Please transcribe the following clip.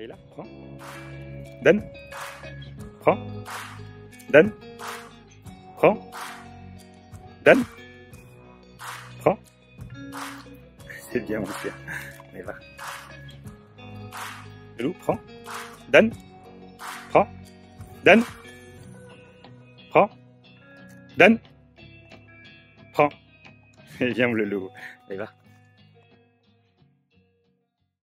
Leïla, prends. Dan, prends. Dan, prends. Dan, prends. C'est bien, mon père. Allez, va. Loulou, prends. Dan, prends. Dan, prends. Dan, prends. C'est bien, mon loulou. Allez, va.